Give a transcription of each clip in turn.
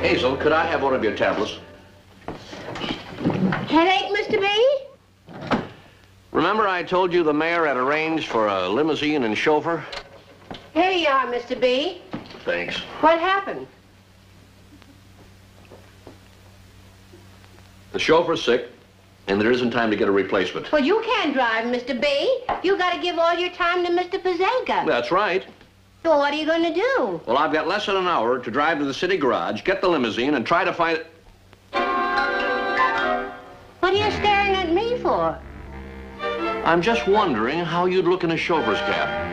Hazel, could I have one of your tablets? Headache, Mr. B? Remember I told you the mayor had arranged for a limousine and chauffeur? Here you are, Mr. B. Thanks. What happened? The chauffeur's sick, and there isn't time to get a replacement. Well, you can't drive, Mr. B. You got to give all your time to Mr. Pozega. That's right. So what are you going to do? Well, I've got less than an hour to drive to the city garage, get the limousine, and try to find... What are you staring at me for? I'm just wondering how you'd look in a chauffeur's cap.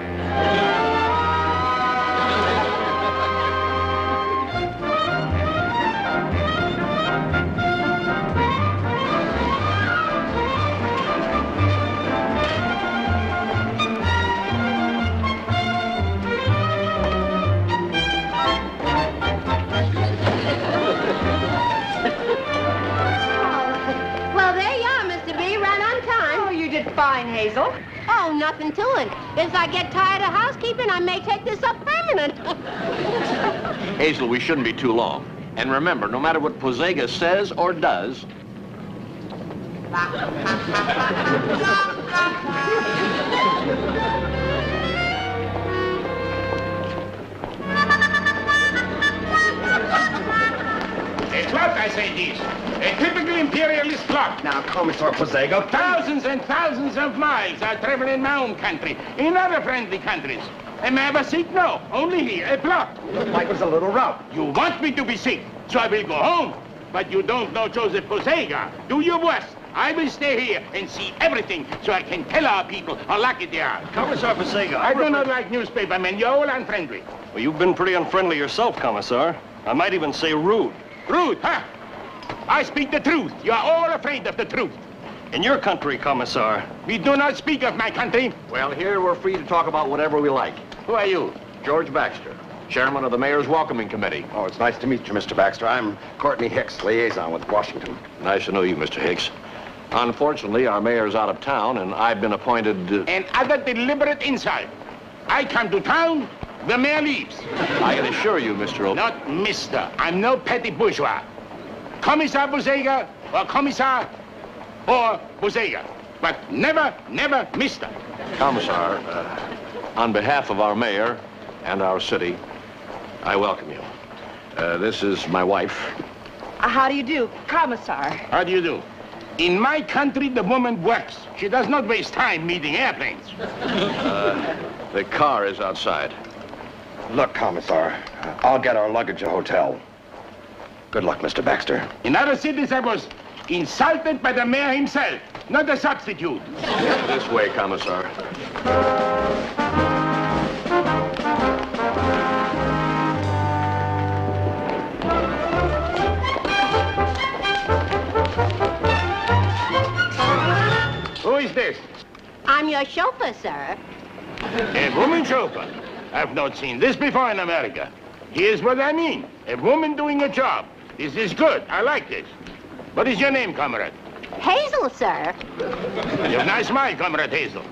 Fine, Hazel. Oh, nothing to it. If I get tired of housekeeping, I may take this up permanent. Hazel, we shouldn't be too long. And remember, no matter what Pozega says or does... A club, I say this. A typical imperialist club. Now, Commissar Pozega. Thousands and thousands of miles I travel in my own country, in other friendly countries. Am I ever sick? No, only here, a plot. Look, Michael's a little rough. You want me to be sick, so I will go home. But you don't know Joseph Pozega. Do your worst. I will stay here and see everything so I can tell our people how lucky they are. Commissar Pozega. I do not like newspaper men. You're all unfriendly. Well, you've been pretty unfriendly yourself, Commissar. I might even say rude. Rude, huh? I speak the truth. You are all afraid of the truth. In your country, Commissar. We do not speak of my country. Well, here we're free to talk about whatever we like. Who are you? George Baxter, chairman of the mayor's welcoming committee. Oh, it's nice to meet you, Mr. Baxter. I'm Courtney Hicks, liaison with Washington. Nice to know you, Mr. Hicks. Unfortunately, our mayor's out of town, and I've been appointed... And other deliberate insult. I come to town... The mayor leaves. I can assure you, Mr. O... Not mister. I'm no petty bourgeois. Commissar Pozega or Commissar or Pozega. But never, never mister. Commissar, on behalf of our mayor and our city, I welcome you. This is my wife. How do you do, Commissar? How do you do? In my country, the woman works. She does not waste time meeting airplanes. The car is outside. Look, Commissar, I'll get our luggage to a hotel. Good luck, Mr. Baxter. In other cities, I was insulted by the mayor himself, not a substitute. This way, Commissar. Who is this? I'm your chauffeur, sir. A woman chauffeur? I've not seen this before in America. Here's what I mean. A woman doing a job. This is good. I like this. What is your name, comrade? Hazel, sir. You have a nice smile, comrade Hazel.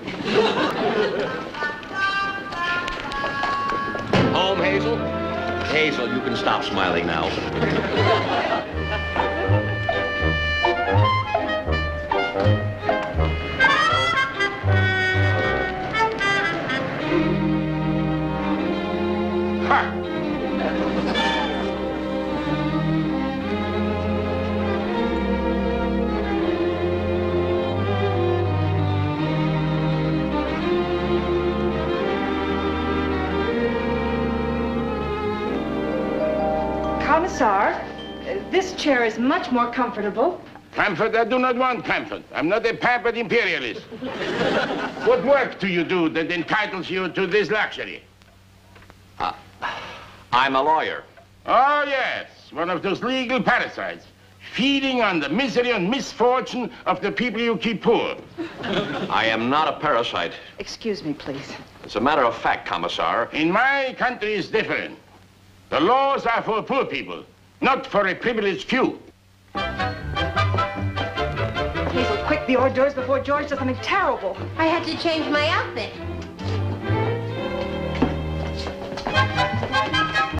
Home, Hazel? Hazel, you can stop smiling now. Commissar, this chair is much more comfortable. Comfort? I do not want comfort. I'm not a pampered imperialist. What work do you do that entitles you to this luxury? I'm a lawyer. Oh, yes. One of those legal parasites. Feeding on the misery and misfortune of the people you keep poor. I am not a parasite. Excuse me, please. As a matter of fact, Commissar. In my country, it's different. The laws are for poor people, not for a privileged few. Hazel, quick, the hors d'oeuvres before George does something terrible. I had to change my outfit.